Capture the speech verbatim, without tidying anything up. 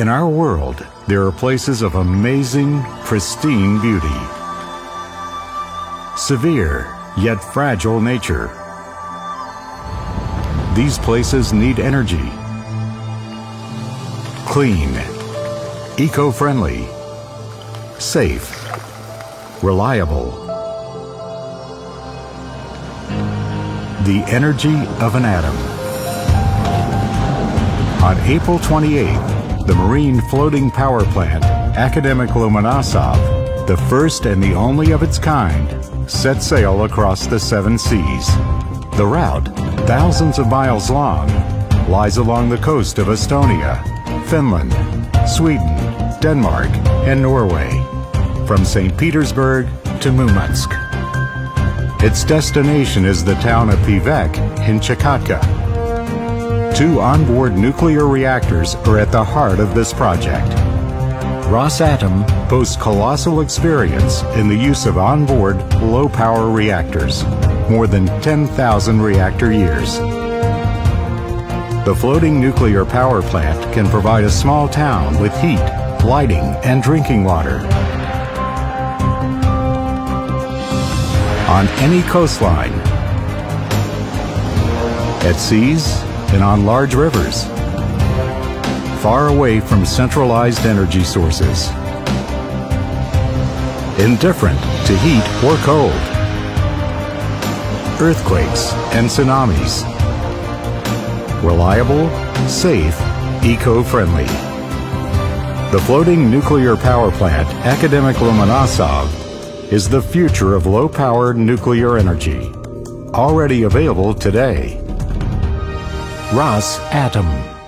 In our world, there are places of amazing, pristine beauty, severe yet fragile nature. These places need energy, clean, eco-friendly, safe, reliable. The energy of an atom. On April twenty-eighth, the marine floating power plant, Akademik Lomonosov, the first and the only of its kind, set sail across the seven seas. The route, thousands of miles long, lies along the coast of Estonia, Finland, Sweden, Denmark, and Norway, from Saint Petersburg to Murmansk. Its destination is the town of Pevek in Chukotka. Two onboard nuclear reactors are at the heart of this project. Rosatom boasts colossal experience in the use of onboard low-power reactors, more than ten thousand reactor years. The floating nuclear power plant can provide a small town with heat, lighting, and drinking water. On any coastline, at seas, and on large rivers, far away from centralized energy sources, indifferent to heat or cold, earthquakes and tsunamis, reliable, safe, eco-friendly. The floating nuclear power plant, Akademik Lomonosov, is the future of low-power nuclear energy, already available today. Rosatom.